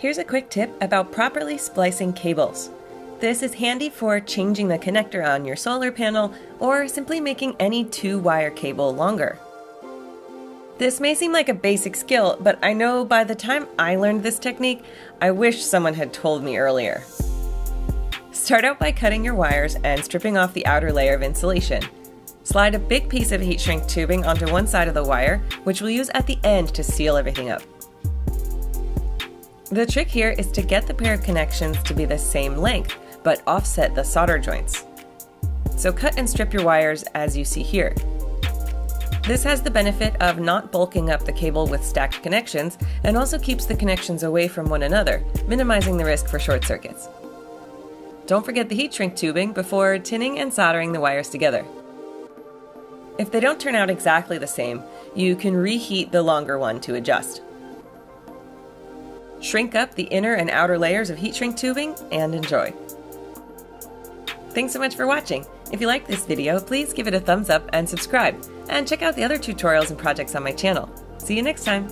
Here's a quick tip about properly splicing cables. This is handy for changing the connector on your solar panel or simply making any two-wire cable longer. This may seem like a basic skill, but I know by the time I learned this technique, I wish someone had told me earlier. Start out by cutting your wires and stripping off the outer layer of insulation. Slide a big piece of heat shrink tubing onto one side of the wire, which we'll use at the end to seal everything up. The trick here is to get the pair of connections to be the same length, but offset the solder joints. So cut and strip your wires as you see here. This has the benefit of not bulking up the cable with stacked connections and also keeps the connections away from one another, minimizing the risk for short circuits. Don't forget the heat shrink tubing before tinning and soldering the wires together. If they don't turn out exactly the same, you can reheat the longer one to adjust. Shrink up the inner and outer layers of heat shrink tubing and enjoy. Thanks so much for watching. If you liked this video, please give it a thumbs up and subscribe, and check out the other tutorials and projects on my channel. See you next time.